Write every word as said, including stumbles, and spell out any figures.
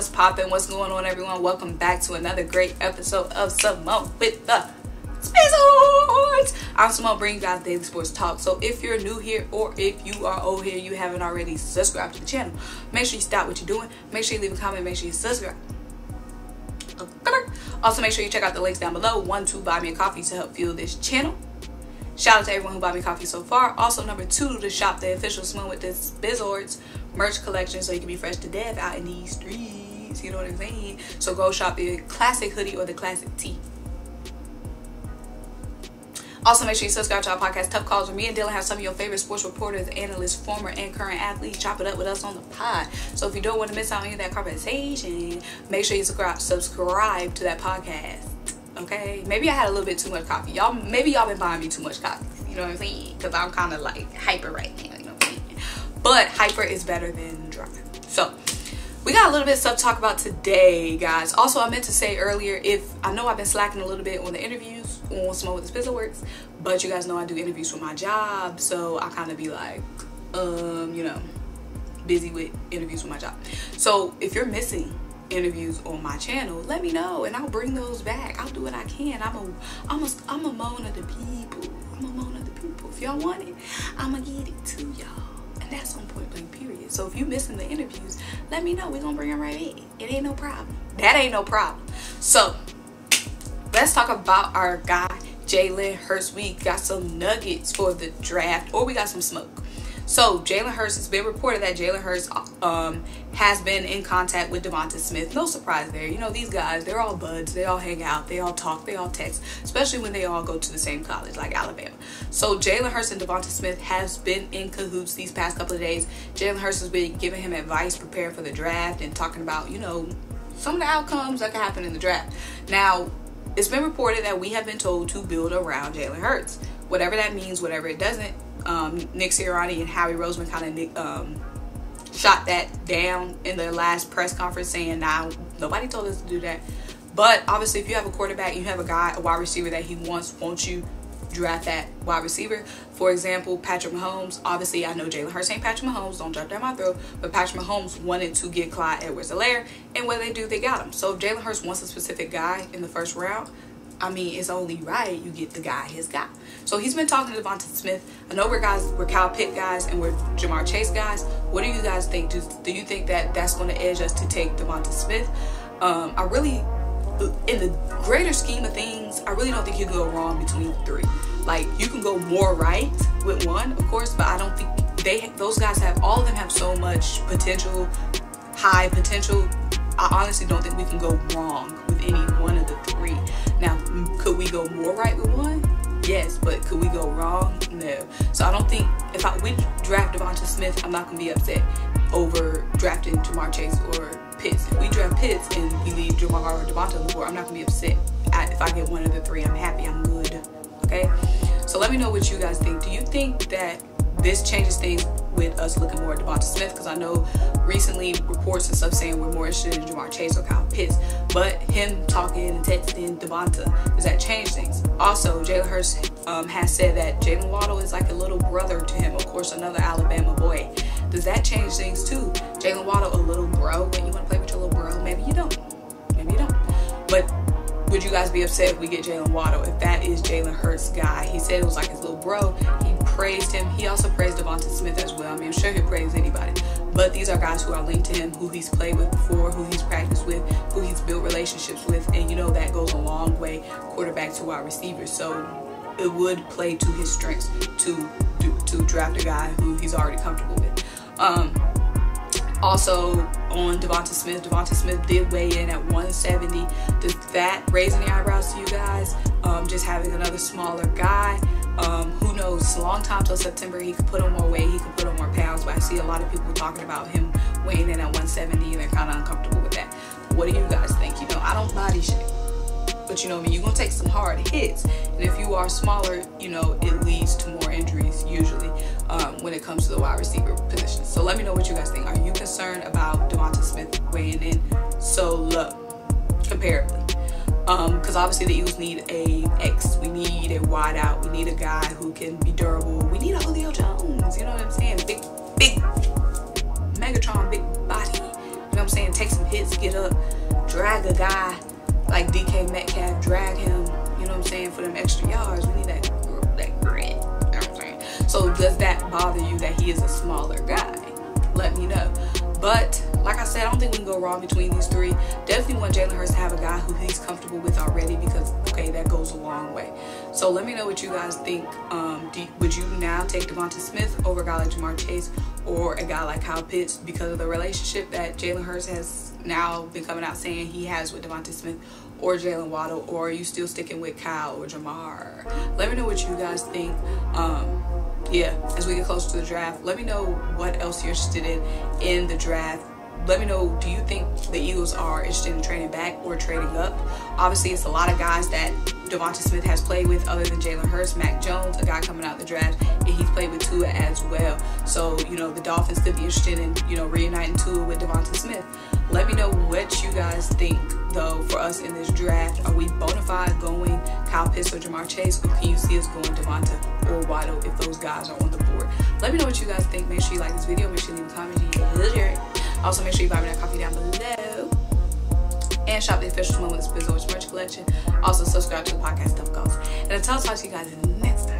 What's poppin'? What's going on, everyone? Welcome back to another great episode of Symone with the Spizzards. I'm Symone, bringing you guys daily sports talk. So if you're new here, or if you are old here, you haven't already subscribed to the channel, make sure you stop what you're doing. Make sure you leave a comment. Make sure you subscribe. Also, make sure you check out the links down below. One, two, buy me a coffee to help fuel this channel. Shout out to everyone who bought me coffee so far. Also, number two, to shop the official Symone with the Spizzards merch collection so you can be fresh to death out in these streets. You know what I'm saying? So go shop the classic hoodie or the classic tee. Also, make sure you subscribe to our podcast, Tough Calls, where me and Dylan have some of your favorite sports reporters, analysts, former and current athletes, chop it up with us on the pod. So if you don't want to miss out on any of that conversation, make sure you subscribe to that podcast. Okay, maybe I had a little bit too much coffee, y'all. Maybe y'all been buying me too much coffee, you know what I'm saying? Because I'm kind of like hyper right now, you know what I'm saying? But hyper is better than dry. So we got a little bit of stuff to talk about today, guys. Also, I meant to say earlier, if I know I've been slacking a little bit on the interviews on Samo with the Spizzle Works, but you guys know I do interviews for my job, so I kind of be like um you know, busy with interviews for my job. So if you're missing interviews on my channel, let me know and I'll bring those back. I'll do what I can. I'm a I'm a I'm a moan of the people. I'm a moan of the people. If y'all want it, I'ma get it to y'all. And that's on point blank period. So if you missing the interviews, let me know. We're gonna bring them right in. It ain't no problem. That ain't no problem. So let's talk about our guy Jalen Hurts. We got some nuggets for the draft, or we got some smoke. So Jalen Hurts, it's been reported that Jalen Hurts um, has been in contact with Devonta Smith. No surprise there. You know, these guys, they're all buds. They all hang out. They all talk. They all text, especially when they all go to the same college, like Alabama. So Jalen Hurts and Devonta Smith has been in cahoots these past couple of days. Jalen Hurts has been giving him advice, preparing for the draft, and talking about, you know, some of the outcomes that could happen in the draft. Now, it's been reported that we have been told to build around Jalen Hurts. Whatever that means, whatever it doesn't. Um, Nick Sirianni and Howie Roseman kind of um, shot that down in their last press conference, saying, nah, nobody told us to do that. But obviously, if you have a quarterback, you have a guy, a wide receiver that he wants, won't you draft that wide receiver? For example, Patrick Mahomes. Obviously, I know Jalen Hurts ain't Patrick Mahomes. Don't jump down my throat. But Patrick Mahomes wanted to get Clyde Edwards-Alaire, and what they do, they got him. So if Jalen Hurts wants a specific guy in the first round, I mean, it's only right you get the guy his guy. So he's been talking to Devonta Smith. I know we're guys, we're Kyle Pitts guys, and we're Jamar Chase guys. What do you guys think? Do, do you think that that's going to edge us to take Devonta Smith? Um, I really, in the greater scheme of things, I really don't think you can go wrong between three. Like, you can go more right with one, of course, but I don't think they, those guys have, all of them have so much potential, high potential. I honestly don't think we can go wrong with any one of the three. Now, could we go more right with one? Yes, but could we go wrong? No. So I don't think, if I would draft Devonta Smith, I'm not going to be upset over drafting Jamar Chase or Pitts. If we draft Pitts and we leave Jamar or Devonta on the board, I'm not going to be upset. I, if I get one of the three, I'm happy, I'm good. Okay? So let me know what you guys think. Do you think that this changes things with us looking more at Devonta Smith? Because I know recently reports and stuff saying we're more interested in Jamar Chase or Kyle Pitts, but him talking and texting Devonta, does that change things? Also, Jalen Hurts um, has said that Jalen Waddle is like a little brother to him, of course, another Alabama boy. Does that change things too? Jalen Waddle, a little bro, when you want to play with your little bro, maybe you don't. Maybe you don't. But would you guys be upset if we get Jalen Waddle, if that is Jalen Hurts' guy? He said it was like his little bro. He praised him. He also praised Devonta Smith as well. I mean, I'm sure he praised anybody. But these are guys who are linked to him, who he's played with before, who he's practiced with, who he's built relationships with. And, you know, that goes a long way, quarterback to wide receiver. So it would play to his strengths to, to, to draft a guy who he's already comfortable with. Um, Also on Devonta Smith, Devonta Smith did weigh in at one seventy. Does that raise any eyebrows to you guys? Um, just having another smaller guy. Um, who knows? It's a long time till September. He could put on more weight. He could put on more pounds. But I see a lot of people talking about him weighing in at one seventy, and they're kind of uncomfortable with that. What do you guys think? You know, I don't body shape, but you know what I mean? You're going to take some hard hits. And if you are smaller, you know, it leads to more injuries usually. Um, when it comes to the wide receiver position. So let me know what you guys think. Are you concerned about Devonta Smith weighing in so low comparably? Because um, obviously the Eagles need a X. We need a wide out. We need a guy who can be durable. We need a Julio Jones. You know what I'm saying? Big, big Megatron, big body. You know what I'm I'm saying? Take some hits, get up, drag a guy like D K Metcalf, drag him, you know what I'm saying, for them extra yards. We need that, that grit, you know what I'm saying? So does that bother you that he is a smaller guy? Let me know. But like I said, I don't think we can go wrong between these three. Definitely want Jalen Hurts to have a guy who he's comfortable with already, because, okay, that goes a long way. So let me know what you guys think. Um, do, would you now take Devonta Smith over a guy like Jamar Chase or a guy like Kyle Pitts because of the relationship that Jalen Hurts has now been coming out saying he has with Devonta Smith or Jalen Waddle? Or are you still sticking with Kyle or Jamar? Let me know what you guys think. Um, yeah, as we get closer to the draft, let me know what else you're interested in in the draft. Let me know, do you think the Eagles are interested in trading back or trading up? Obviously, it's a lot of guys that Devonta Smith has played with other than Jalen Hurts. Mac Jones, a guy coming out the draft, and he's played with Tua as well. So, you know, the Dolphins could be interested in, you know, reuniting Tua with Devonta Smith. Let me know what you guys think, though, for us in this draft. Are we bona fide going Kyle Pitts or Jamar Chase, or can you see us going Devonta or Waddle if those guys are on the board? Let me know what you guys think. Make sure you like this video. Make sure you leave a comment. Also, make sure you buy me that coffee down below. And shop the official Symone with the Spizzle Works merch collection. Also, subscribe to the podcast, Tough Calls. And until I talk to you guys next time.